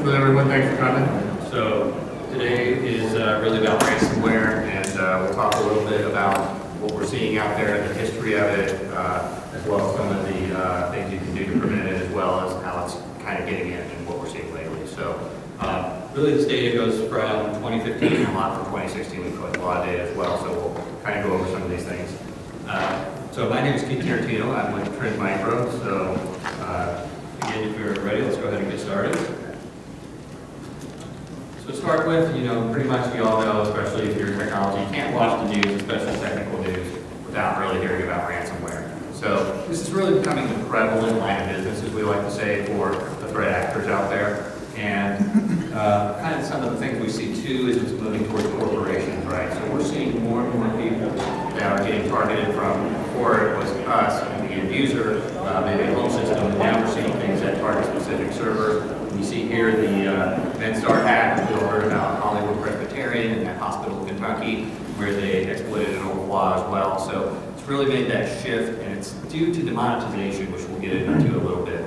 Hello everyone, thanks for coming. So today is really about ransomware, and we'll talk a little bit about what we're seeing out there, the history of it, as well as some of the things you can do to prevent it, as well as how it's kind of getting in and what we're seeing lately. So really this data goes from 2015 and a lot from 2016. We collect a lot of data as well, so we'll kind of go over some of these things. So my name is Keith Tarantino. I'm with Trend Micro. So again, if you're ready, let's go ahead and get started. So to start with, you know, pretty much we all know, especially if you're in technology, you can't watch the news, especially technical news, without really hearing about ransomware. So this is really becoming a prevalent line of business, as we like to say, for the threat actors out there. And kind of some of the things we see too is it's moving towards corporations, right? So we're seeing more and more people that are getting targeted from, before it was us and the end user, maybe a whole system, and now we're seeing things that target specific servers. You see here the Venstar hack. We all heard about Hollywood Presbyterian and that hospital in Kentucky where they exploited an old law as well. So it's really made that shift, and it's due to demonetization, which we'll get into a little bit.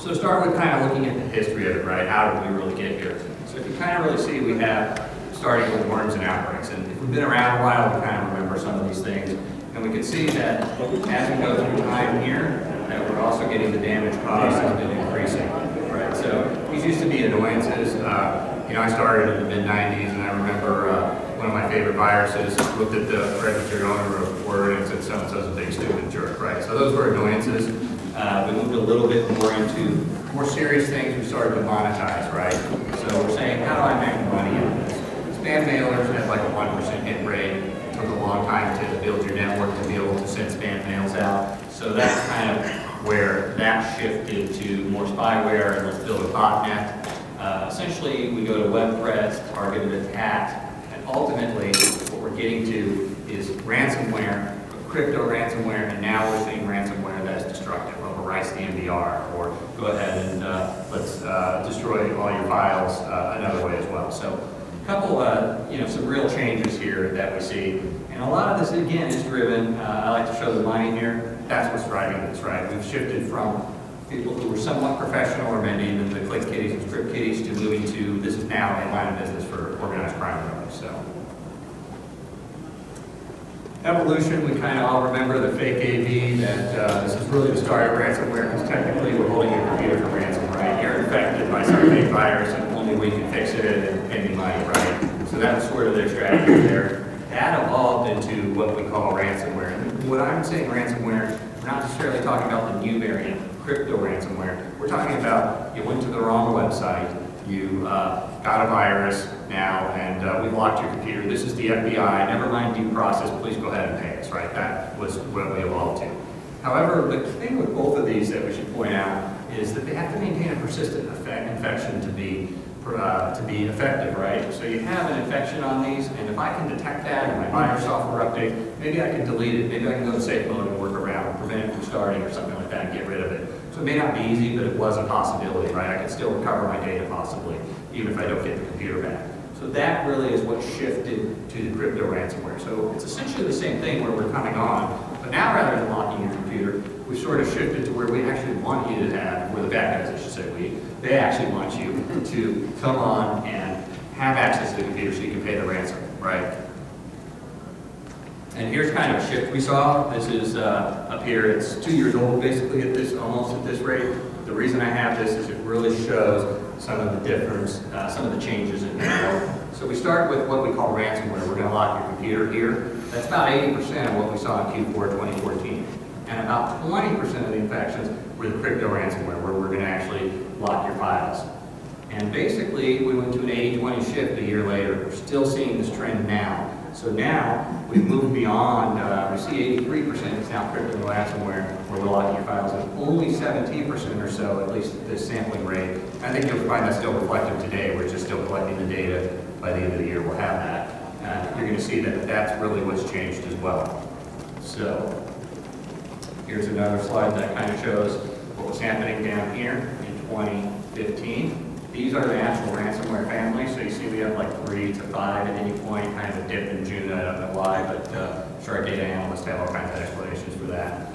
So start with kind of looking at the history of it, right? How did we really get here? So if you kind of really see, we have starting with worms and outbreaks. And if we've been around a while, we kind of remember some of these things. And we can see that as we go through time here, that we're also getting the damage caused has been increasing, right? So these used to be annoyances. You know, I started in the mid-90s, and I remember one of my favorite viruses looked at the registered owner of Word and said, so-and-so's a big stupid jerk, right? So those were annoyances. We moved a little bit more into more serious things. We started to monetize, right? So we're saying, how do I make money out of this? Spam mailers had like a 1% hit rate. It took a long time to build your network to be able to send spam mails out. So that's kind of where that shifted to more spyware and let's build a botnet. Essentially, we go to web threats, targeted attacks, and ultimately what we're getting to is ransomware, crypto ransomware, and now we're seeing ransomware that is destructive, overwrites the MDR, or go ahead and let's destroy all your files another way as well. So a couple, you know, some real changes here that we see, and a lot of this again is driven. I like to show the money here. That's what's driving this, right? We've shifted from people who were somewhat professional, or maybe even the click kitties and script kitties, to moving to this is now a line of business for organized crime really. So evolution, we kind of all remember the fake AV that this is really the start of ransomware, because technically we're holding your computer for ransom, right? You're infected by some fake virus, and only we can fix it and pay me money, right? So that was sort of their strategy there. That evolved into what we call ransomware. And what I'm saying ransomware, we're not necessarily talking about the new variant, crypto ransomware. We're talking about you went to the wrong website, you got a virus now, and we've locked your computer. This is the FBI, never mind due process, please go ahead and pay us, right? That was what we evolved to. However, the thing with both of these that we should point out is that they have to maintain a persistent infection to be effective, right? So you have an infection on these, and if I can detect that in my virus software update, maybe I can delete it, maybe I can go to safe mode and work around and prevent it from starting or something like that and get rid of it. So it may not be easy, but it was a possibility, right? I could still recover my data possibly, even if I don't get the computer back. So that really is what shifted to the crypto ransomware. So it's essentially the same thing where we're coming on, but now rather than locking your computer, we sort of shifted to where we actually want you to have, where the bad guys, I should say we, they actually want you to come on and have access to the computer so you can pay the ransom, right? And here's kind of a shift we saw. This is up here, it's 2 years old basically at this, almost at this rate. The reason I have this is it really shows some of the difference, some of the changes in the world. So we start with what we call ransomware. We're gonna lock your computer here. That's about 80% of what we saw in Q4 2014. And about 20% of the infections were the crypto ransomware, where we're gonna actually lock your files. And basically, we went to an 80-20 shift a year later. We're still seeing this trend now. So now, we've moved beyond, we see 83% is now crypto ransomware, where we're locking your files, and only 17% or so, at least the sampling rate. I think you'll find that's still reflective today. We're just still collecting the data. By the end of the year, we'll have that. You're going to see that that's really what's changed as well. So here's another slide that kind of shows what was happening down here in 2015. These are the actual ransomware families. So you see we have like 3 to 5 at any point, kind of a dip in June. I don't know why, but I'm sure our data analysts have all kinds of explanations for that.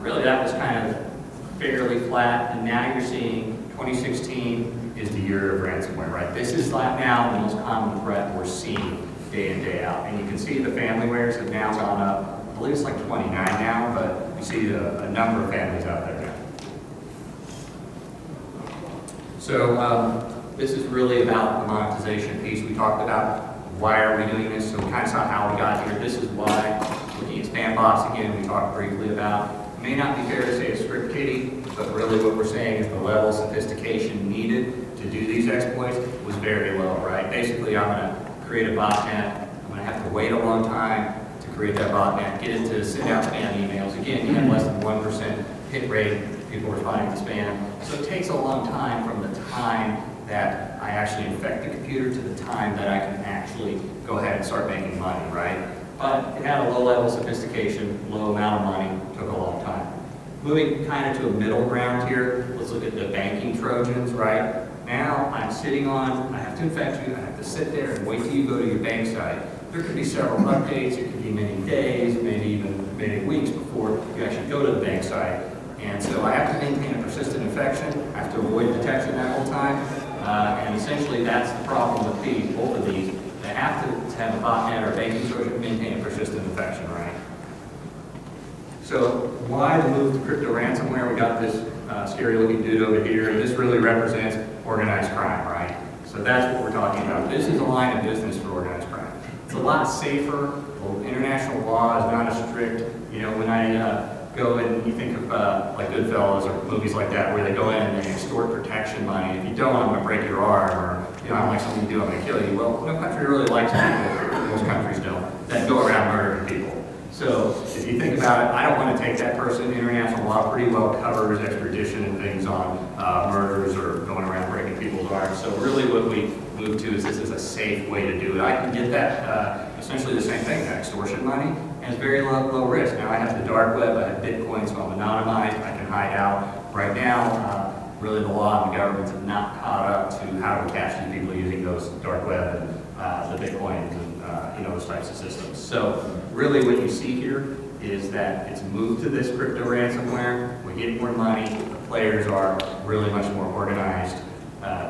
Really, that was kind of fairly flat, and now you're seeing 2016 is the year of ransomware, right? This is like now the most common threat we're seeing day in, day out. And you can see the familywares have now gone up. I believe it's like 29 now, but you see a number of families out there now. So this is really about the monetization piece. We talked about why are we doing this, so we kind of saw how we got here. This is why. Looking at Spambox again, we talked briefly about. May not be fair to say a script kitty, but really what we're saying is the level of sophistication needed to do these exploits was very low, right? Basically, I'm going to create a botnet. I'm going to have to wait a long time to create that botnet, get it to send out spam emails. Again, you have less than 1% hit rate, people responding to spam. So it takes a long time from the time that I actually infect the computer to the time that I can actually go ahead and start making money, right? But it had a low level of sophistication, low amount of money, took a long time. Moving kind of to a middle ground here, let's look at the banking Trojans, right? Now I'm sitting on, I have to infect you, I have to sit there and wait till you go to your bank site. There could be several updates, it could be many days, maybe even many weeks before you actually go to the bank site. And so I have to maintain a persistent infection, I have to avoid detection that whole time, and essentially that's the problem with these, both of these. They have to have a botnet or banking Trojan to maintain a persistent infection, right? So why the move to crypto ransomware? We got this scary looking dude over here, and this really represents organized crime, right? So that's what we're talking about. This is a line of business for organized crime. It's a lot safer. Well, international law is not as strict. You know, when I go in, you think of like Goodfellas or movies like that where they go in and they extort protection money. If you don't, I'm going to break your arm, or you know, I don't like something you do, I'm going to kill you. Well, no country really likes people, most countries don't, that go around murdering people. So if you think about it, I don't want to take that person. International law pretty well covers extradition and things on murders or going around breaking people's arms. So really what we move to is this is a safe way to do it. I can get that, essentially the same thing, that extortion money, and it's very low risk. Now I have the dark web, I have Bitcoin, so I'm anonymized, I can hide out. Right now, really the law and the governments have not caught up to how to catch these people using those dark web and the Bitcoins and you know, those types of systems. So really what you see here is that it's moved to this crypto ransomware, we get more money, the players are really much more organized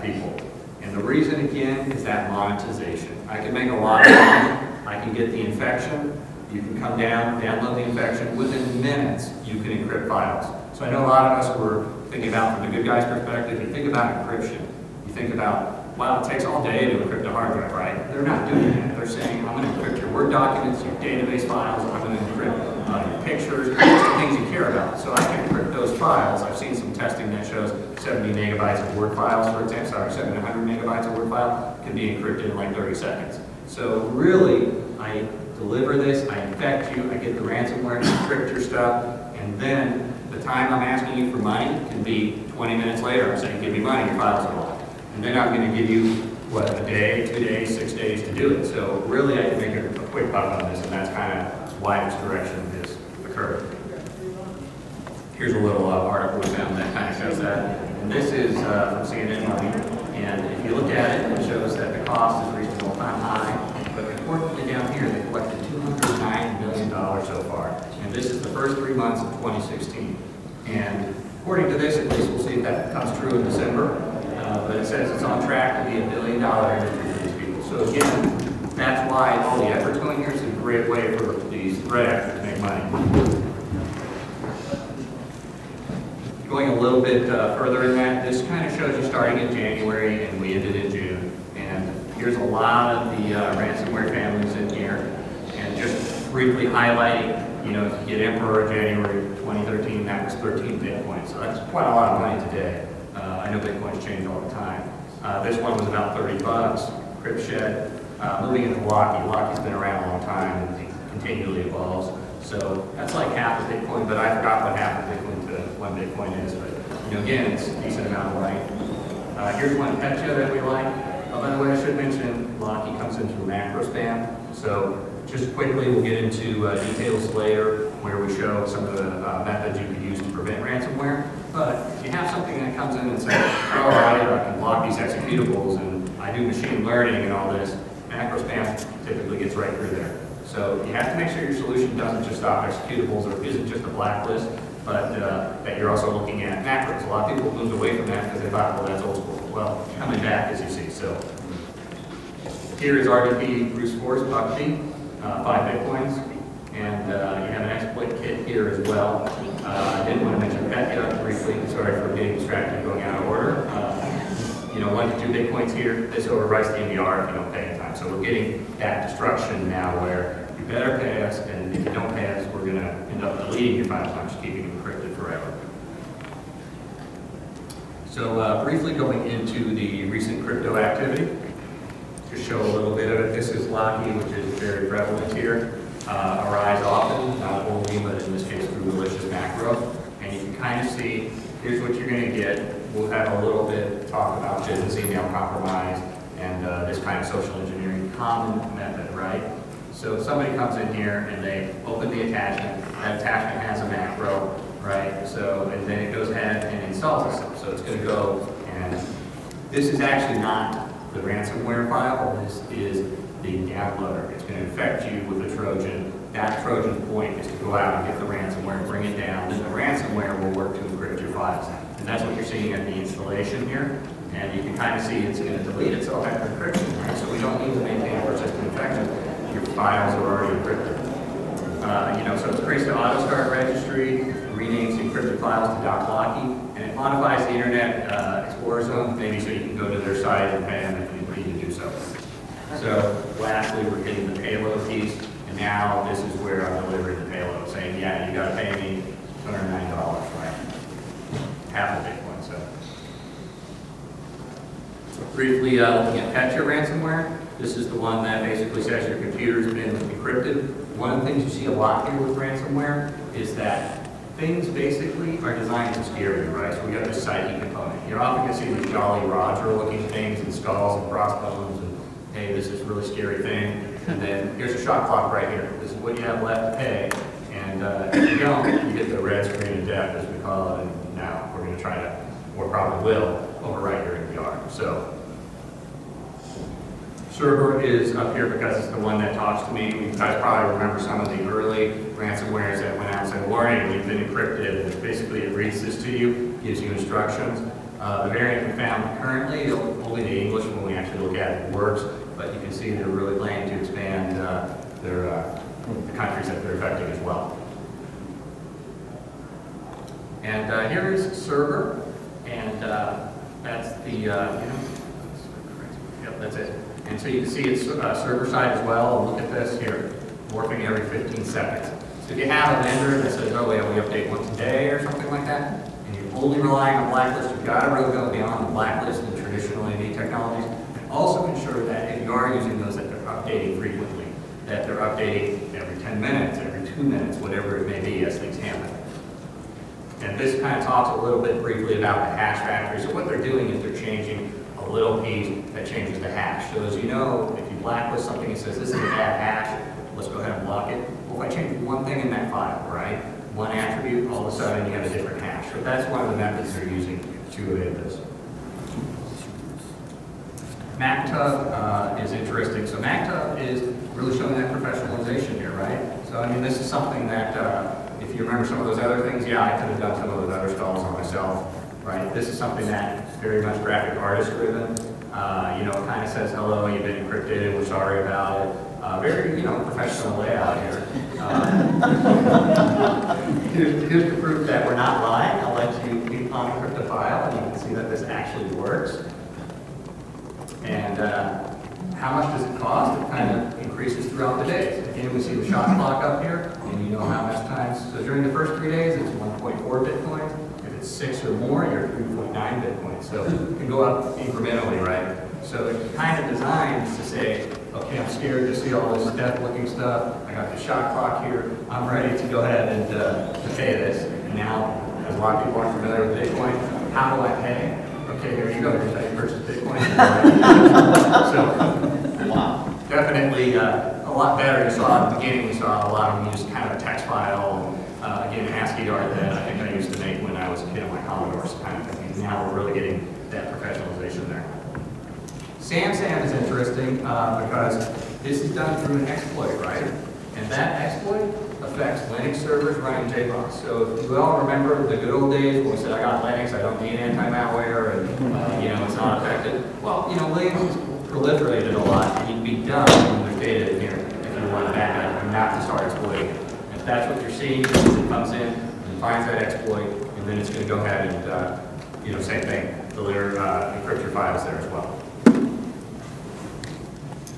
people. And the reason again is that monetization. I can make a lot of money, I can get the infection, you can come down, download the infection, within minutes you can encrypt files. So I know a lot of us were thinking about from the good guy's perspective, you think about encryption. You think about, wow, it takes all day to encrypt a hard drive, right? They're not doing that. They're saying, I'm going to encrypt your Word documents, your database files, I'm going to encrypt your pictures, just the things you care about. So I can encrypt those files. I've seen some testing that shows 70 megabytes of Word files, for example, sorry, 700 megabytes of Word file can be encrypted in like 30 seconds. So really, I deliver this, I infect you, I get the ransomware, encrypt your stuff, and then the time I'm asking you for money can be 20 minutes later. I'm saying, give me money, your files are locked. And then I'm going to give you, what, a day, 2 days, 6 days to do it. So really, I can make a quick buck on this, and that's kind of why this direction is occurring. Here's a little article we found that kind of shows that. And this is from CNN Money. And if you look at it, it shows that the cost has reached an all-time high. But importantly, down here, they collected $209 million so far. This is the first 3 months of 2016. And according to this, at least we'll see if that comes true in December, but it says it's on track to be $1 billion industry for these people. So again, that's why all the effort going here is a great way for these threat actors to make money. Going a little bit further in that, this kind of shows you starting in January and we ended in June. And here's a lot of the ransomware families in here. And just briefly highlighting, you know, if you get Emperor January 2013, that was 13 Bitcoin. So that's quite a lot of money today. I know Bitcoin's changed all the time. This one was about 30 bucks. Cryptshed, moving into Locky. Locky's been around a long time and it continually evolves. So that's like half of Bitcoin, but I forgot what half of Bitcoin to one Bitcoin is. But you know, again, it's a decent amount of light. Here's one Petya that we like. Oh, by the way, I should mention Locky comes in through macro spam. So just quickly, we'll get into details later where we show some of the methods you could use to prevent ransomware. But if you have something that comes in and says, all right, I can block these executables and I do machine learning and all this, macro spam typically gets right through there. So you have to make sure your solution doesn't just stop executables or isn't just a blacklist, but that you're also looking at macros. A lot of people moved away from that because they thought, well, that's old school. Well, coming back, as you see. So here is RDP Bruce Forrest, Bucky, 5 bitcoins, and you have an exploit kit here as well. I did want to mention Petya briefly. Sorry for getting distracted and going out of order. 1 to 2 bitcoins here. This overwrites the MDR if you don't pay in time. So we're getting that destruction now where you better pay us, and if you don't pay us, we're going to end up deleting your file time, just keeping it encrypted forever. So briefly going into the recent crypto activity, to show a little bit of it. This is Locky, which is very prevalent here. Arise often, not only, but in this case through malicious macro. And you can kind of see, here's what you're going to get. We'll have a little bit of talk about business email compromise and this kind of social engineering common method, right? So somebody comes in here and they open the attachment. That attachment has a macro, right? So, and then it goes ahead and installs itself. So it's going to go, and this is actually not the ransomware file. This is the downloader. It's going to infect you with a Trojan. That Trojan point is to go out and get the ransomware, bring it down, and the ransomware will work to encrypt your files. And that's what you're seeing at the installation here. And you can kind of see it's going to delete itself after encryption, right? So we don't need to maintain persistent infection. Your files are already encrypted. So it creates the auto start registry, renames encrypted files to .locky, and it modifies the Internet Explorer zone, maybe so you can go to their site and pay them if you need to do so. So lastly, we're getting the payload piece, and now this is where I'm delivering the payload, saying, yeah, you got to pay me $209, right? Half a Bitcoin, so. Briefly looking at Petya ransomware. This is the one that basically says your computer's been encrypted. One of the things you see a lot here with ransomware is that things basically are designed to scare you, right? So we got this psyche component. You're often going to see these Jolly Roger looking things and skulls and crossbones and, hey, this is a really scary thing. And then here's a shot clock right here. This is what you have left to pay. And if you don't, you get the red screen of death, as we call it. And now we're going to try to, or probably will, overwrite your MDR. So server is up here because it's the one that talks to me. You guys probably remember some of the early ransomwares that went out and said, warning, you've been encrypted. And basically, it reads this to you, gives you instructions. The variant we found currently, only the English when we actually look at it works, but you can see they're really planning to expand the countries that they're affecting as well. And here is server, and that's the, yep, that's it. And so you can see it's server side as well. Look at this here, warping every 15 seconds. So if you have a vendor that says, oh, yeah, we update once a day or something like that, and you're only relying on blacklist, you've got to really go beyond the blacklist and traditional AV technologies, and also ensure that if you are using those, that they're updating frequently, that they're updating every 10 minutes, every 2 minutes, whatever it may be as things happen. And this kind of talks a little bit briefly about the hash factory. So what they're doing is they're changing a little piece that changes the hash. So as you know, if you blacklist something and says, this is a bad hash, let's go ahead and block it. Well, if I change one thing in that file, right? One attribute, all of a sudden you have a different hash. So that's one of the methods they're using to evade this. MacTub is interesting. So MacTub is really showing that professionalization here, right? So I mean, this is something that, if you remember some of those other things, yeah, I could have done some of those other stalls on myself, right? This is something that very much graphic artist driven. It kind of says, hello, you've been encrypted, and we're sorry about it. Very, professional layout here. Here's the proof that we're not lying. I'll let you unencrypt the file, and you can see that this actually works. And how much does it cost? It kind of increases throughout the days. Again, we see the shot clock up here, and you know how much time. So during the first 3 days, it's 1.4 bitcoins. 6 or more, you're 3.9 bitcoins. So it can go up incrementally, right? So it kind of designs to say, okay, I'm scared to see all this death-looking stuff. I got the shot clock here. I'm ready to go ahead and pay this. And now, as a lot of people aren't familiar with Bitcoin, how do I pay? Okay, here you go. Here's how you purchase Bitcoin. So, definitely a lot better. You saw at the beginning, we saw a lot of them use kind of a text file, again, ASCII art that I think I used to make when I was a kid on my Commodores kind of thing. Now we're really getting that professionalization there. SamSam is interesting because this is done through an exploit, right? And that exploit affects Linux servers running JBoss. So if you all remember the good old days when we said, I got Linux, I don't need anti-malware, and it's not affected. Well, Linux proliferated a lot, and you'd be dumb when there's data in here if you want that and not to start exploiting it. If that's what you're seeing, it comes in and finds that exploit, and then it's going to go ahead and, same thing, deliver, encrypt your files there as well.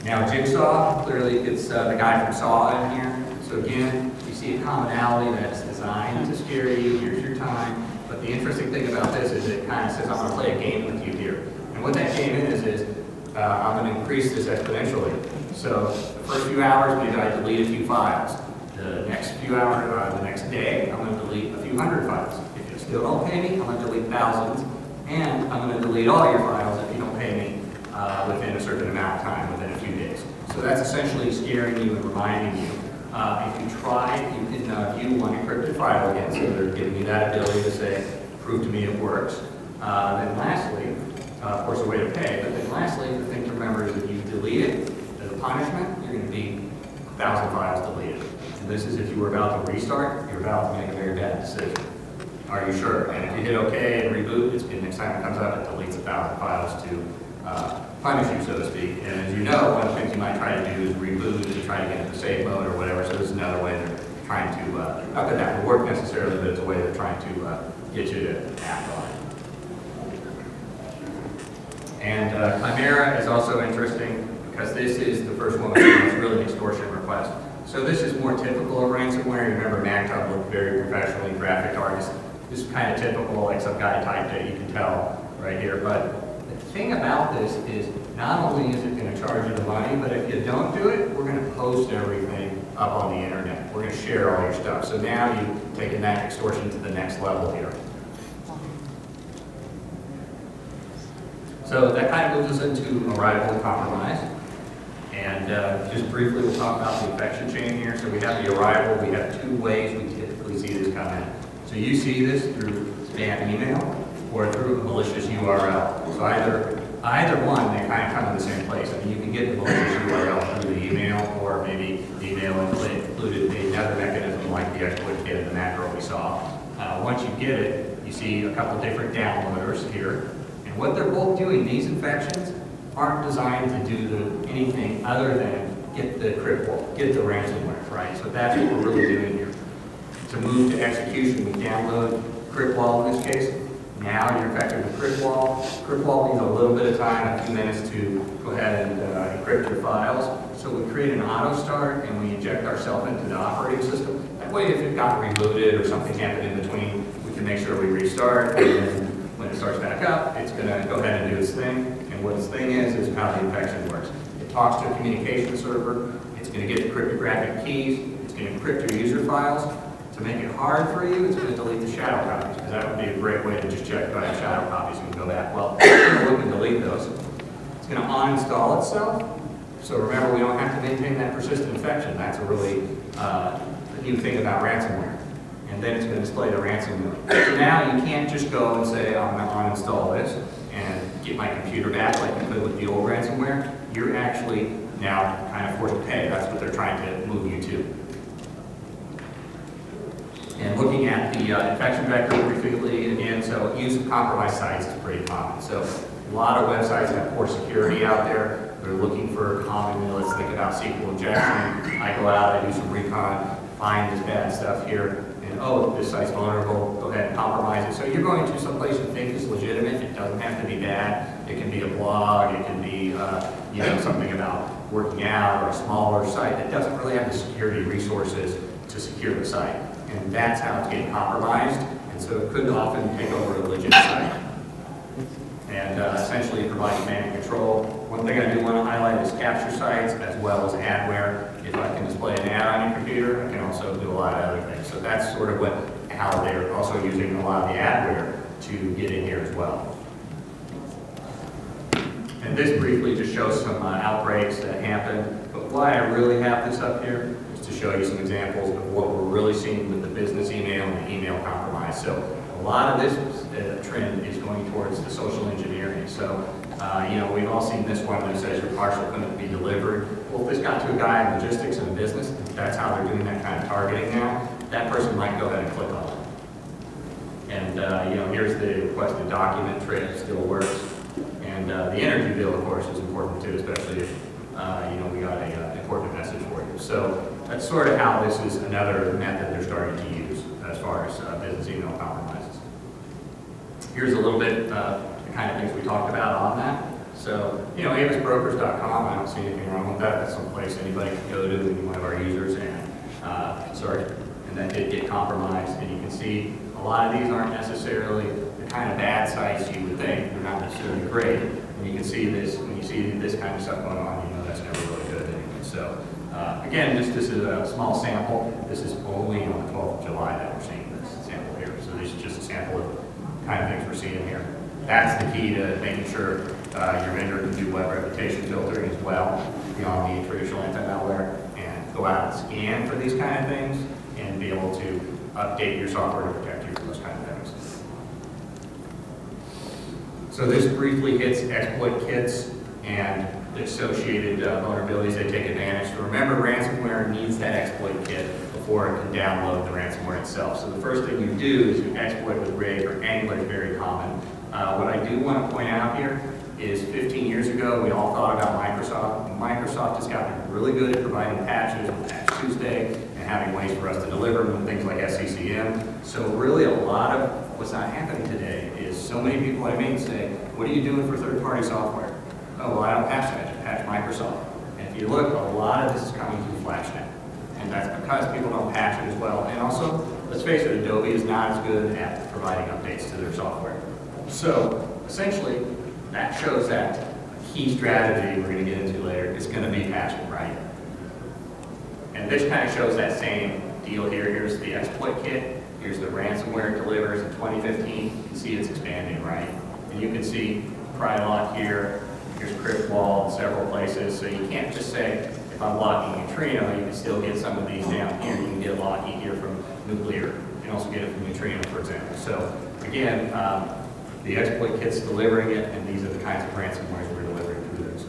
Now Jigsaw, clearly it's the guy from Saw in here. So again, you see a commonality that's designed to scare you, here's your time. But the interesting thing about this is it kind of says, I'm going to play a game with you here. And what that game is I'm going to increase this exponentially. So the first few hours, maybe I delete a few files. The next few hours, the next day, I'm going to delete a few hundred files. If you still don't pay me, I'm going to delete thousands. And I'm going to delete all your files if you don't pay me within a certain amount of time, within a few days. So that's essentially scaring you and reminding you. If you try, you can view one encrypted file again, so they're giving you that ability to say, prove to me it works. Then lastly, of course, a way to pay, but then lastly, the thing to remember is that you delete it as a punishment, you're going to be 1,000 files deleted. And this is if you were about to restart, you're about to make a very bad decision. Are you sure? And if you hit OK and reboot, it's good. Next time it comes out, it deletes 1,000 files to punish you, so to speak. And as you know, one of the things you might try to do is reboot and try to get into save mode or whatever. So this is another way they're trying to, not that that would work necessarily, but it's a way they're trying to get you to act on it. And Chimera is also interesting because this is the first one that's really an extortion request. So this is more typical of ransomware. You remember MacTub looked very professionally, graphic artist. This is kind of typical, like some guy typed it, you can tell right here. But the thing about this is not only is it going to charge you the money, but if you don't do it, we're going to post everything up on the internet. We're going to share all your stuff. So now you've taken that extortion to the next level here. So that kind of moves us into arrival and compromise. And just briefly, we'll talk about the infection chain here. So we have the arrival. We have two ways we typically see this come in. So you see this through spam email or through a malicious URL. So either one, they kind of come in the same place. I mean, you can get the malicious URL through the email, or maybe the email included another mechanism like the exploit did in the macro we saw. Once you get it, you see a couple different downloaders here. And what they're both doing, these infections, aren't designed to do anything other than get the Cryptwall, get the ransomware, right? So that's what we're really doing here. To move to execution, we download Cryptwall in this case. Now you're infected with Cryptwall. Cryptwall needs a little bit of time, a few minutes to go ahead and encrypt your files. So we create an auto start and we inject ourselves into the operating system. That way if it got rebooted or something happened in between, we can make sure we restart. And then when it starts back up, it's going to go ahead and do its thing. And what its thing is how the infection works. It talks to a communication server. It's going to get the cryptographic keys. It's going to encrypt your user files. To make it hard for you, it's going to delete the shadow copies, because that would be a great way to just check by shadow copies and go back. Well, it's going to look and delete those. It's going to uninstall itself. So remember, we don't have to maintain that persistent infection. That's a really new thing about ransomware. And then it's going to display the ransomware. So now you can't just go and say, I'm going to uninstall this and get my computer back like you could with the old ransomware. You're actually now kind of forced to pay. That's what they're trying to move you to. And looking at the infection vector briefly again, so use of compromised sites is pretty common. So a lot of websites have poor security out there. They're looking for common, let's think about SQL injection. I go out, I do some recon, find this bad stuff here, and oh, this site's vulnerable, go ahead and compromise it. So you're going to some place you think is legitimate. It doesn't have to be bad. It can be a blog, it can be something about working out or a smaller site that doesn't really have the security resources to secure the site. And that's how it's getting compromised, and so it could often take over a legit site. And essentially provide command and control. One thing I do want to highlight is capture sites as well as adware. If I can display an ad on your computer, I can also do a lot of other things. So that's sort of how they're also using a lot of the adware to get in here as well. And this briefly just shows some outbreaks that happened. why I really have this up here is to show you some examples of what we're really seeing with the business email and the email compromise. So a lot of this trend is going towards the social engineering. So you know, we've all seen this one that says your parcel couldn't be delivered. Well, if this got to a guy in logistics and a business, that's how they're doing that kind of targeting now. That person might go ahead and click on it. And you know, here's the requested document trail, still works. And the energy bill, of course, is important too, especially if you know, we got an important message for you. So that's sort of how this is another method they're starting to use as far as business email compromises. Here's a little bit the kind of things we talked about on that. So, you know, amosbrokers.com, I don't see anything wrong with that. That's some place anybody can go to, any one of our users, and and that did get compromised. And you can see a lot of these aren't necessarily the kind of bad sites you would think. They're not necessarily great. And you can see this, when you see this kind of stuff going on, you know that's never really good anyway. So, again, this is a small sample. This is only on the 12th of July that we're seeing this sample here. So this is just a sample of the kind of things we're seeing here. That's the key to making sure your vendor can do web reputation filtering as well beyond the traditional anti-malware, and go out and scan for these kind of things and be able to update your software to protect you from those kind of things. So this briefly hits exploit kits and the associated vulnerabilities they take advantage. So remember, ransomware needs that exploit kit before it can download the ransomware itself. So the first thing you do is you exploit with Rig or Angler, very common. What I do want to point out here is 15 years ago, we all thought about Microsoft. Microsoft has gotten really good at providing patches on Patch Tuesday and having ways for us to deliver them, things like SCCM. So really a lot of what's not happening today is so many people I meet say, what are you doing for third-party software? Oh, well, I don't patch that, I just patch Microsoft. And if you look, a lot of this is coming through FlashNet. And that's because people don't patch it as well. And also, let's face it, Adobe is not as good at providing updates to their software. So essentially, that shows that a key strategy we're going to get into later is going to be patching, right? And this kind of shows that same deal here. Here's the exploit kit. Here's the ransomware it delivers in 2015. You can see it's expanding, right? And you can see Crylock here. Here's Cryptwall in several places. So you can't just say, if I'm locking Neutrino, you can still get some of these down here. You can get Locky here from Nuclear. You can also get it from Neutrino, for example. So again, the exploit kit's delivering it, and these are the kinds of ransomware we're delivering through this.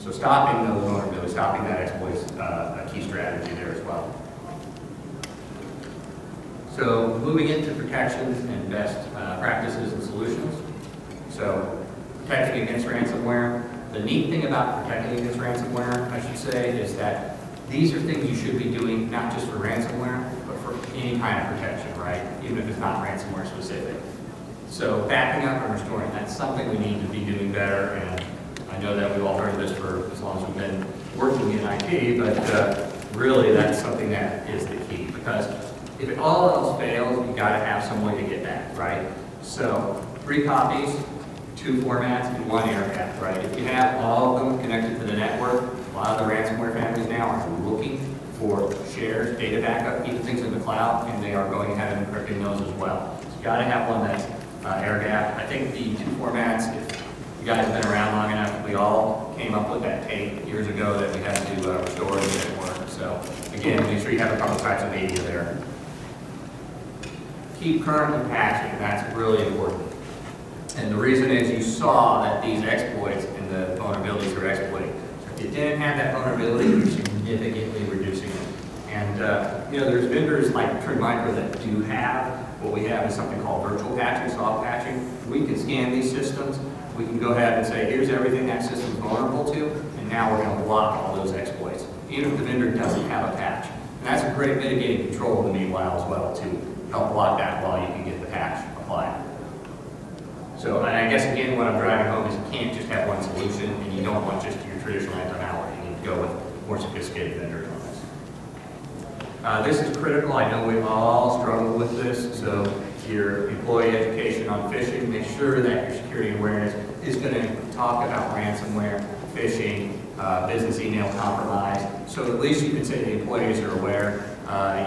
So stopping those vulnerabilities, stopping that exploit is a key strategy there as well. So moving into protections and best practices and solutions. So protecting against ransomware. The neat thing about protecting against ransomware, I should say, is that these are things you should be doing not just for ransomware, but for any kind of protection, right? Even if it's not ransomware specific. So backing up and restoring, that's something we need to be doing better, and I know that we've all heard this for as long as we've been working in IT, but really that's something that is the key, because if all else fails, you've got to have some way to get back, right? So 3 copies, 2 formats, and 1 air gap, right? If you have all of them connected to the network, a lot of the ransomware families now are looking for shares, data backup, even things in the cloud, and they are going ahead and encrypting those as well. So you've got to have one that's air gap. I think the 2 formats, if you guys have been around long enough, we all came up with that tape years ago that we had to restore and get it work. So again, make sure you have a couple types of media there. Keep current and patching, that's really important. And the reason is you saw that these exploits and the vulnerabilities are exploiting. So if you didn't have that vulnerability, you're significantly reducing it. And you know, there's vendors like Trend Micro that do have what we have is something called virtual patching, soft patching. We can scan these systems. We can go ahead and say, here's everything that system's vulnerable to, and now we're going to block all those exploits, even if the vendor doesn't have a patch. And that's a great mitigating control in the meanwhile as well, to help block that while you can get the patch applied. So, and I guess again, what I'm driving home is you can't just have one solution, and you don't want just your traditional anti-malware. You need to go with more sophisticated vendors. This is critical. I know we all struggle with this, so your employee education on phishing, make sure that your security awareness is going to talk about ransomware, phishing, business email compromise, so at least you can say the employees are aware.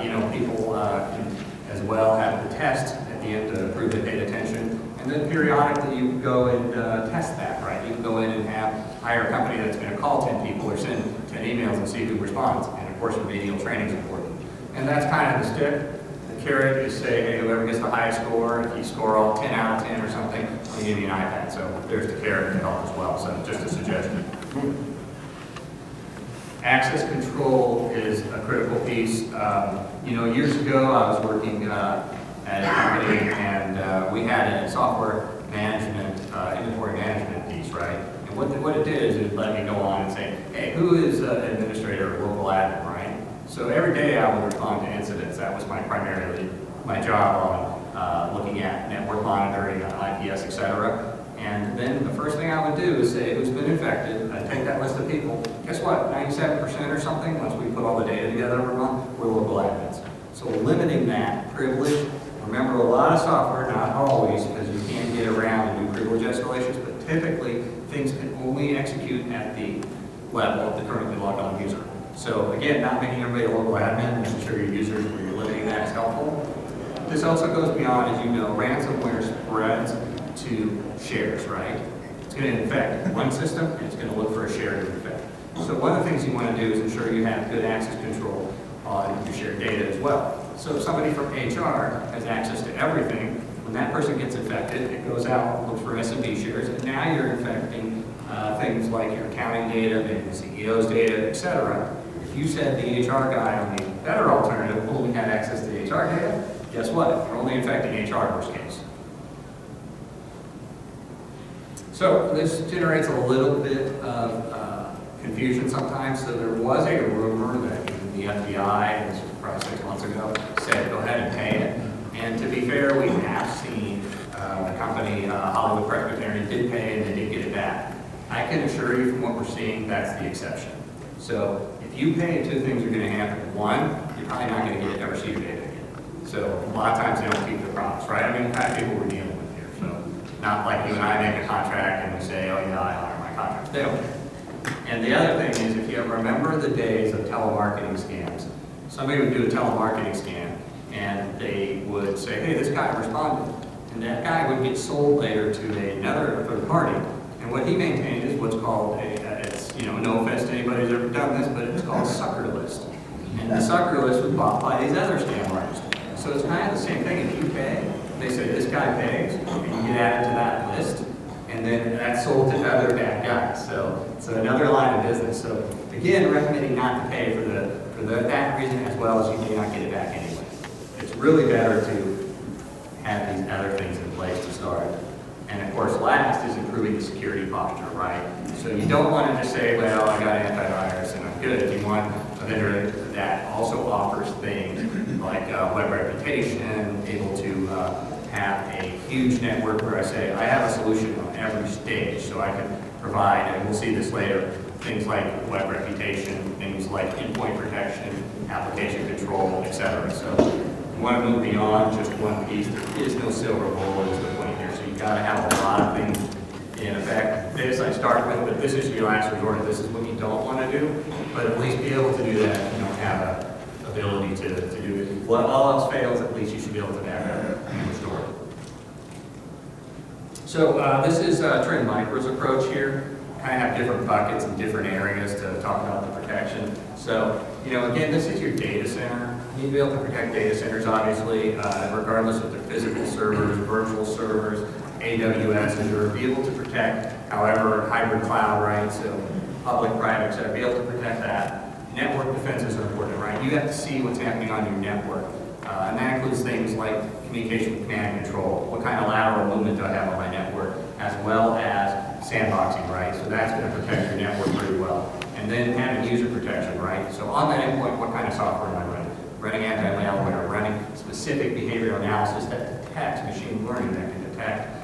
You know, people can as well have the test at the end to prove that they paid attention, and then periodically you can go and test that, right? You can go in and have hire a company that's going to call 10 people or send 10 the emails and see who responds. And of course, remedial training is important. And that's kind of the stick. The carrot is say, hey, whoever gets the highest score, if you score all 10 out of 10 or something, I'll give you an iPad. So there's the carrot to help as well. So just a suggestion. Access control is a critical piece. You know, years ago, I was working at a company, and we had a software management, inventory management piece, right? And what it did is it let me go on and say, hey, who is administrator or local admin, right? So every day I would respond to incidents. That was my job on looking at network monitoring, IPS, et cetera. And then the first thing I would do is say who's been infected. I'd take that list of people. Guess what? 97% or something, once we put all the data together every month, we're local admins. So limiting that privilege. Remember, a lot of software, not always, because you can get around and do privilege escalations, but typically things can only execute at the level of the currently logged on user. So again, not making everybody a local admin, making sure your users where you're limiting that is helpful. This also goes beyond, as you know, ransomware spreads to shares, right? It's going to infect one system, and it's going to look for a share to infect. So one of the things you want to do is ensure you have good access control on your shared data as well. So if somebody from HR has access to everything, when that person gets infected, it goes out, looks for SMB shares, and now you're infecting things like your accounting data, maybe the CEO's data, etc. If you said the HR guy on the better alternative only had access to the HR data, guess what? You're only infecting HR, worst case. So this generates a little bit of confusion sometimes. So there was a rumor that the FBI, this was probably 6 months ago, said go ahead and pay it. And to be fair, we have seen the company Hollywood Presbyterian did pay and they did get it back. I can assure you from what we're seeing, that's the exception. So if you pay, two things are going to happen. One, you're probably not going to get ever see your data again. So a lot of times they don't keep their promise, right? I mean, the kind of people we're dealing with here. So not like you and I make a contract and we say, oh yeah, I honor my contract. They don't. And the other thing is, if you remember the days of telemarketing scams, somebody would do a telemarketing scam, and they would say, hey, this guy responded. And that guy would get sold later to another third party. And what he maintained is what's called, it's, you know, no offense to anybody who's ever done this, but it's called sucker list. And the sucker list was bought by these other scam artists. So it's kind of the same thing. If you pay, they say, this guy pays, and you get added to that list. And then that's sold to other bad guys. So it's another line of business. So again, recommending not to pay for that reason, as well as you may not get it back anyway. It's really better to have these other things in place to start. And of course, last is improving the security posture, right? So you don't want to just say, well, I got antivirus and I'm good. You want a vendor that also offers things like web reputation, able to have a huge network where I say, I have a solution on every stage, so I can provide, and we'll see this later, things like web reputation, things like endpoint protection, application control, etc. So you want to move beyond just one piece. There is no silver bullet is the point here, so you've got to have a lot of things in effect. This I start with, but this is your last resort. This is what you don't want to do, but at least be able to do that. You don't have a ability to do it. What all else fails, at least you should be able to navigate. So this is Trend Micro's approach here. Kind of have different buckets and different areas to talk about the protection. So, you know, again, this is your data center. You need to be able to protect data centers, obviously, regardless of their physical servers, virtual servers, AWS, Azure. Be able to protect, however, hybrid cloud, right? So public, private, so be able to protect that. Network defenses are important, right? You have to see what's happening on your network. And that includes things like communication command and control. What kind of lateral movement do I have on my network? As well as sandboxing, right? So that's going to protect your network pretty well. And then having user protection, right? So on that endpoint, what kind of software am I running? Running anti-malware, running specific behavioral analysis that detects machine learning, that can detect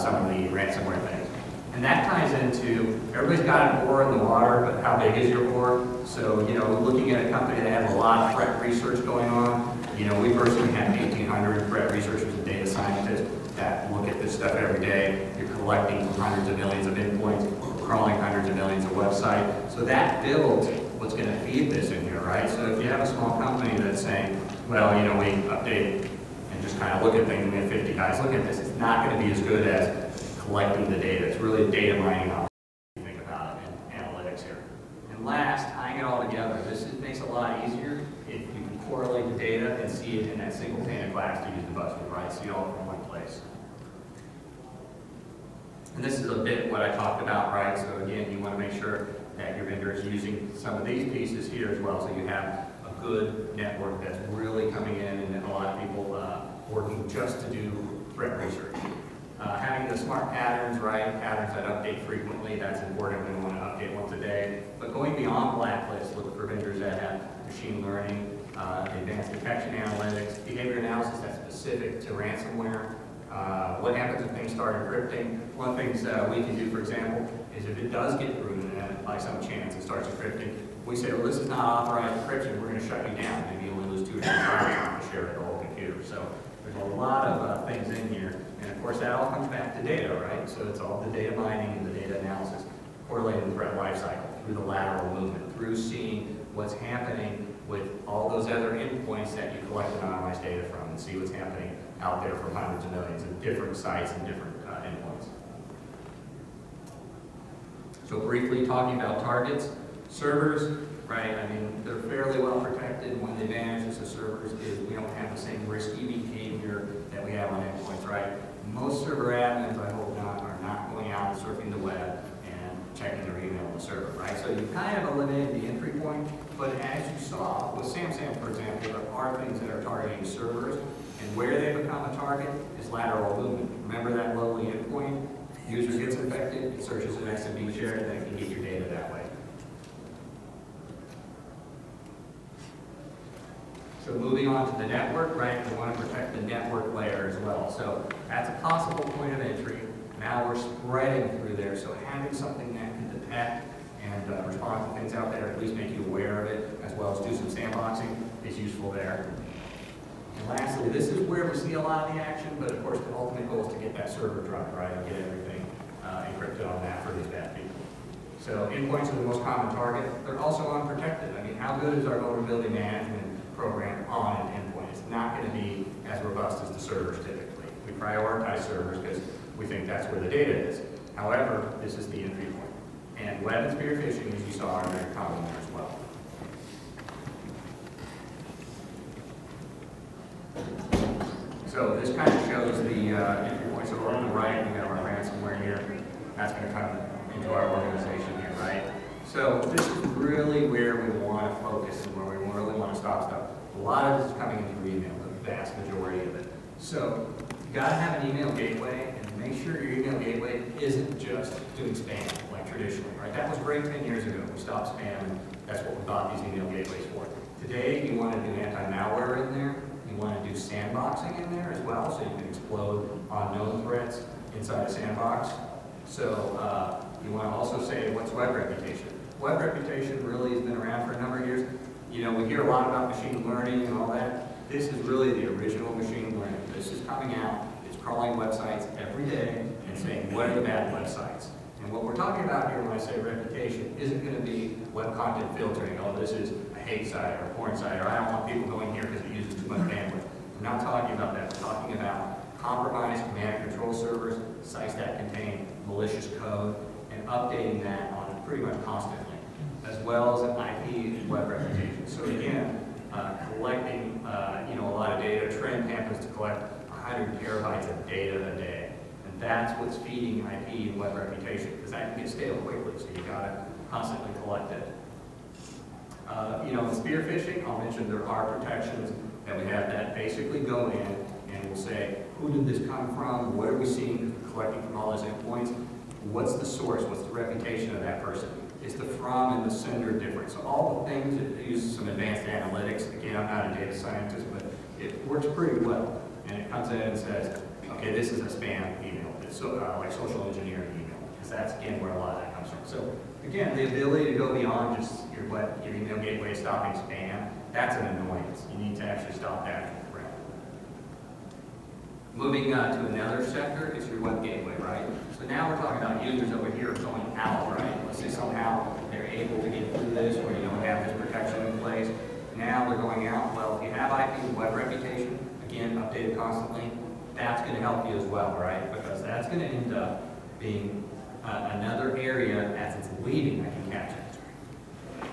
some of the ransomware things. And that ties into, everybody's got an oar in the water, but how big is your oar? So, you know, looking at a company that has a lot of threat research going on, you know, we personally have 1,800 threat researchers and data scientists that look at this stuff every day. You're collecting hundreds of millions of endpoints, crawling hundreds of millions of websites. So that builds what's going to feed this in here, right? So if you have a small company that's saying, well, you know, we update and just kind of look at things, and we have 50 guys look at this, it's not going to be as good as collecting the data. It's really data mining, how you think about it, and analytics here. And last, tying it all together. This makes it a lot easier if you can correlate the data and see it in that single pane of glass to use the buzzword, right? See it all from one place. And this is a bit what I talked about, right? So again, you want to make sure that your vendor is using some of these pieces here as well, so you have a good network that's really coming in and a lot of people working just to do threat research. Having the smart patterns, right? Patterns that update frequently, that's important. We want to update once a day. But going beyond blacklists, look for vendors that have machine learning, advanced detection analytics, behavior analysis that's specific to ransomware. What happens if things start encrypting? One of the things we can do, for example, is if it does get through the net by some chance and starts encrypting, we say, well, this is not authorized encryption, we're going to shut you down. Maybe you only lose 2 or 3 hours to share the whole computer. So there's a lot of things in here. And of course, that all comes back to data, right? So it's all the data mining and the data analysis correlated with the threat lifecycle through the lateral movement, through seeing what's happening with all those other endpoints that you collect anonymized data from and see what's happening out there from hundreds of millions of different sites and different endpoints. So briefly talking about targets, servers, right? I mean, they're fairly well protected. One of the advantages of servers is we don't have the same risky behavior that we have on endpoints, right? Most server admins, I hope not, are not going out and surfing the web and checking their email on the server, right? So you kind of eliminated the entry point, but as you saw with SamSam, for example, there are things that are targeting servers. And where they become a target is lateral movement. Remember that lowly endpoint? User gets infected, it searches an XMP share, and then it can get your data that way. So moving on to the network, right? We want to protect the network layer as well. So that's a possible point of entry. Now we're spreading through there. So having something that can detect and respond to things out there, at least make you aware of it, as well as do some sandboxing, is useful there. And lastly, this is where we see a lot of the action, but of course the ultimate goal is to get that server dropped, right, and get everything encrypted on that for these bad people. So endpoints are the most common target. They're also unprotected. I mean, how good is our vulnerability management program on an endpoint? It's not going to be as robust as the servers typically. We prioritize servers because we think that's where the data is. However, this is the entry point. And web and spear phishing, as you saw, are very common there as well. So this kind of shows the entry points. So we're on the right, we have our ransomware here. That's going to come into our organization here, right? So this is really where we want to focus and where we really want to stop stuff. A lot of this is coming in through email, the vast majority of it. So you got to have an email gateway, and make sure your email gateway isn't just doing spam like traditionally, right? That was great 10 years ago. We stopped spam, and that's what we bought these email gateways for. Today, you want to do anti-malware in there. You want to do sandboxing in there as well, so you can explode on known threats inside a sandbox. So you want to also say, what's web reputation? Web reputation really has been around for a number of years. You know, we hear a lot about machine learning and all that. This is really the original machine learning. This is coming out. It's crawling websites every day and saying, what are the bad websites? And what we're talking about here when I say reputation isn't going to be web content filtering. Oh, this is a hate site or a porn site, or I don't want people going here because it uses too much bandwidth. We're not talking about that. We're talking about compromised command and control servers, sites that contain malicious code, and updating that on pretty much constantly, as well as an IP and web reputation. So again, collecting a lot of data. Trend happens to collect 100 terabytes of data a day. That's what's feeding IP and web reputation, because that can get stale quickly, so you got to constantly collect it. In spear phishing, I'll mention there are protections that we have that basically go in and we'll say, who did this come from? What are we seeing collecting from all those endpoints? What's the source? What's the reputation of that person? Is the from and the sender different? So all the things, it uses some advanced analytics. Again, I'm not a data scientist, but it works pretty well. And it comes in and says, okay, this is a spam email. It's like social engineering email, because that's, again, where a lot of that comes from. So, again, the ability to go beyond just your email gateway stopping spam, that's an annoyance. You need to actually stop that from the ground. Moving to another sector is your web gateway, right? So now we're talking about users over here going out, right? Let's say somehow they're able to get through this where you don't have this protection in place. Now they're going out. Well, if you have IP and web reputation, again, updated constantly, that's going to help you as well, right? Because that's going to end up being another area as it's leading that can catch it.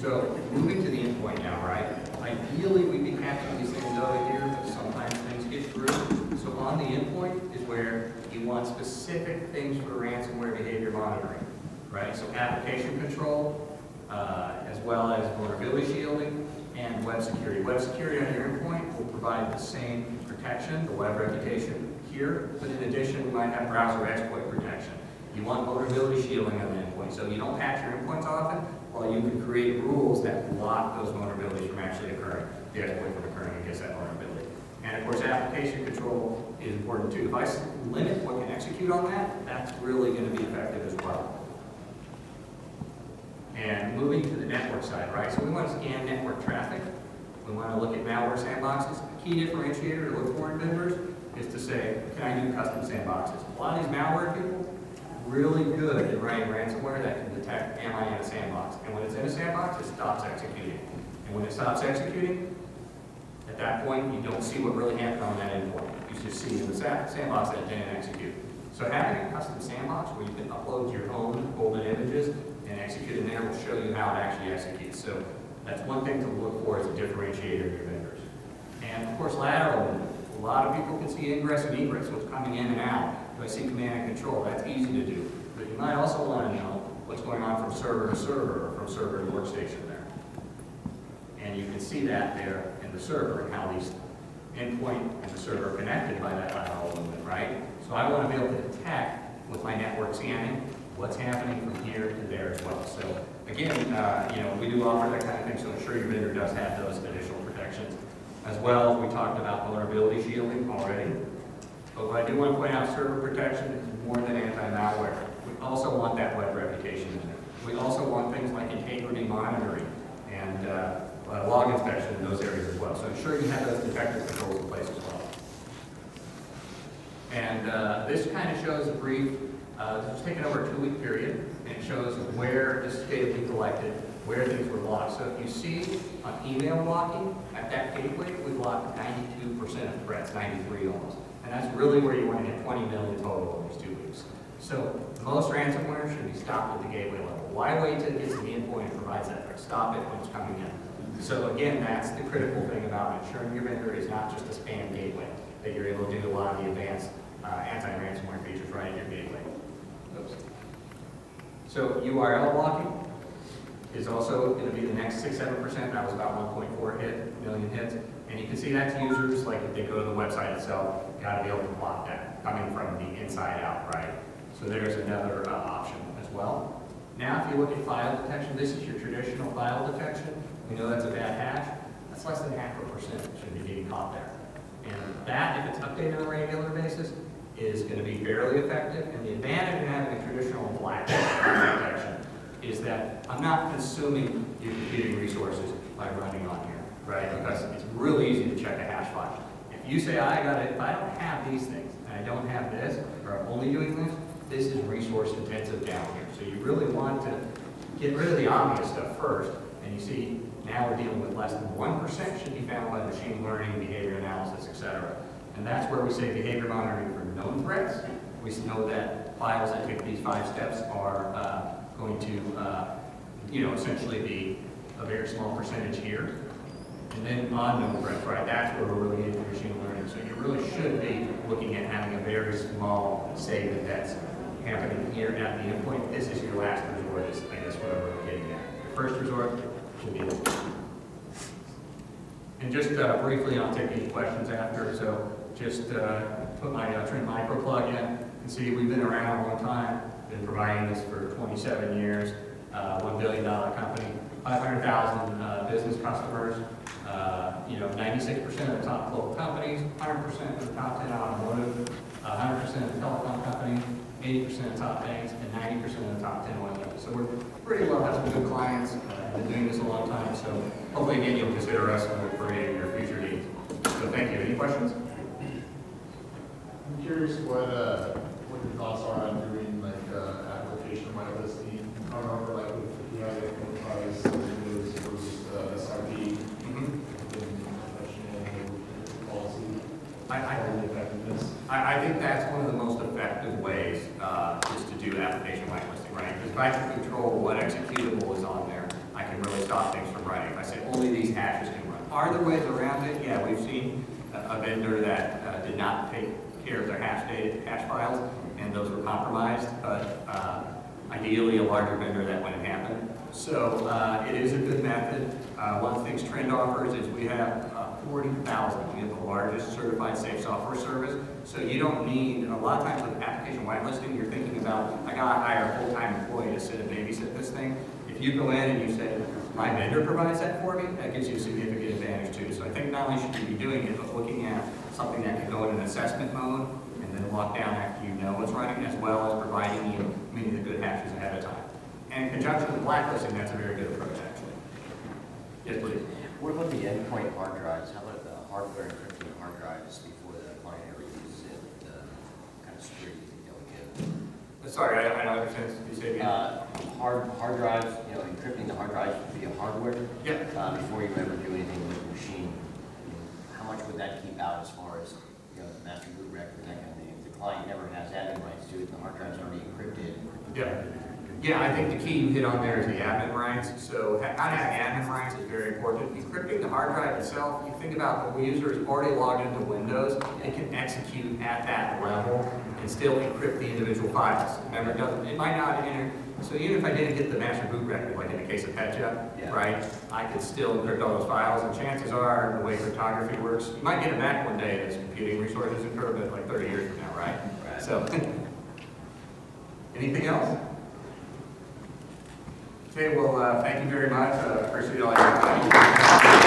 So moving to the endpoint now, right? Ideally, we'd be patching these things over here, but sometimes things get through. So on the endpoint is where you want specific things for ransomware behavior monitoring, right? So application control, as well as vulnerability shielding, and web security. Web security on your endpoint will provide the same protection, the web reputation here, but in addition, we might have browser exploit protection. You want vulnerability shielding on the endpoint, so you don't patch your endpoints often, while you can create rules that block those vulnerabilities from actually occurring, the exploit from occurring against that vulnerability. And of course, application control is important too. If I limit what can execute on that, that's really going to be effective as well. And moving to the network side, right? So we want to scan network traffic. We want to look at malware sandboxes. A key differentiator to look for in vendors is to say, can I do custom sandboxes? A lot of these malware people really good at writing ransomware that can detect, am I in a sandbox? And when it's in a sandbox, it stops executing. And when it stops executing, at that point, you don't see what really happened on that endpoint. You just see in the sandbox that it didn't execute. So having a custom sandbox where you can upload your own folded images and execute in there will show you how it actually executes. So that's one thing to look for as a differentiator of your vendors. And of course, lateral movement. A lot of people can see ingress and egress, what's coming in and out. Do I see command and control? That's easy to do. But you might also want to know what's going on from server to server or from server to workstation there. And you can see that there in the server and how these endpoint and the server are connected by that lateral movement, right? So I want to be able to detect with my network scanning what's happening from here to there as well. So again, you know, we do offer that kind of thing, so I'm sure your vendor does have those additional protections. As well, we talked about vulnerability shielding already. But what I do want to point out, server protection is more than anti-malware. We also want that web reputation in there. We also want things like integrity monitoring and log inspection in those areas as well. So ensure you have those detective controls in place as well. And this kind of shows a brief. It's taken over a 2-week period, and it shows where this data we collected, where things were locked. So if you see on email blocking, at that gateway, we blocked 92% of threats, 93 almost. And that's really where you want to hit 20 million total in these 2 weeks. So most ransomware should be stopped at the gateway level. Why wait till it gets to the endpoint and provides that threat? Stop it when it's coming in. So again, that's the critical thing about ensuring your vendor is not just a spam gateway, that you're able to do a lot of the advanced anti-ransomware features right in your gateway. Oops. So URL blocking is also going to be the next 6-7%. That was about 1.4 million hits. And you can see that's users, like if they go to the website itself, got to be able to block that coming from the inside out, right? So there's another option as well. Now if you look at file detection, this is your traditional file detection. We know that's a bad hash. That's less than 0.5% should be getting caught there. And that, if it's updated on a regular basis, is going to be fairly effective. And the advantage of having a traditional black box detection is that I'm not consuming your computing resources by running on here, right? Because it's really easy to check a hash file. If you say, if I don't have these things, and I don't have this, or I'm only doing this, this is resource intensive down here. So you really want to get rid of the obvious stuff first. And you see, now we're dealing with less than 1% should be found by machine learning, behavior analysis, etc. And that's where we say behavior monitoring for known threats. We know that files that take these 5 steps are going to, essentially be a very small percentage here. And then on known threats, right? That's where we're really into machine learning. So you really should be looking at having a very small segment that's happening here at the endpoint. This is your last resort, is I guess what I'm really getting at. Your first resort should be this. And just briefly, I'll take any questions after. So just put my Trend Micro plug in. You can see we've been around a long time, been providing this for 27 years, $1 billion company, 500,000 business customers, 96% of the top global companies, 100% of the top 10 automotive, 100% of the telecom companies, 80% of the top banks, and 90% of the top 10 oil companies. So we're pretty well have some good clients. Been doing this a long time, so hopefully again you'll consider us for any of your future needs. So thank you. Any questions? I'm curious what your thoughts are on doing like application wide listing. I don't remember like with the enterprise Windows versus SRP. I think that's one of the most effective ways is to do application whitelisting, right? Because if I can control what executable is on there, I can really stop cash is going to run. Are there ways around it? Yeah, we've seen a vendor that did not take care of their hash data, hash files, and those were compromised, but ideally a larger vendor that wouldn't happen. So it is a good method. One of the things Trend offers is we have 40,000. We have the largest certified safe software service. So you don't need, a lot of times with application whitelisting, you're thinking about, I gotta hire a full-time employee to sit and babysit this thing. If you go in and you say, my vendor provides that for me, that gives you a significant advantage too. So I think not only should you be doing it, but looking at something that can go in an assessment mode and then lock down after you know what's running, as well as providing you many of the good hashes ahead of time. And in conjunction with blacklisting, that's a very good approach actually. Yes, please. What about the endpoint hard drives? How about the hardware encrypting hard drives before the client ever uses it? What kind of security do you think they'll give? Sorry, I don't understand. You said again. Hard drives, you know, encrypting the hard drives via hardware. Yeah. Before you ever do anything with the machine, how much would that keep out as far as, you know, the master boot record, that kind of thing? If the client never has admin rights to it, the hard drive's already encrypted. Yeah. Yeah, I think the key you hit on there is the admin rights. So having admin rights is very important. Encrypting the hard drive itself, you think about the user is already logged into Windows and can execute at that level and still encrypt the individual files. Remember, it might not enter. So even if I didn't get the master boot record, like in the case of Petya, yeah, right, I could still encrypt all those files. And chances are, the way cryptography works, you might get it back one day as computing resources encrypted like 30 years from now, right? Right. So, anything else? Okay, well, thank you very much. I appreciate all your time.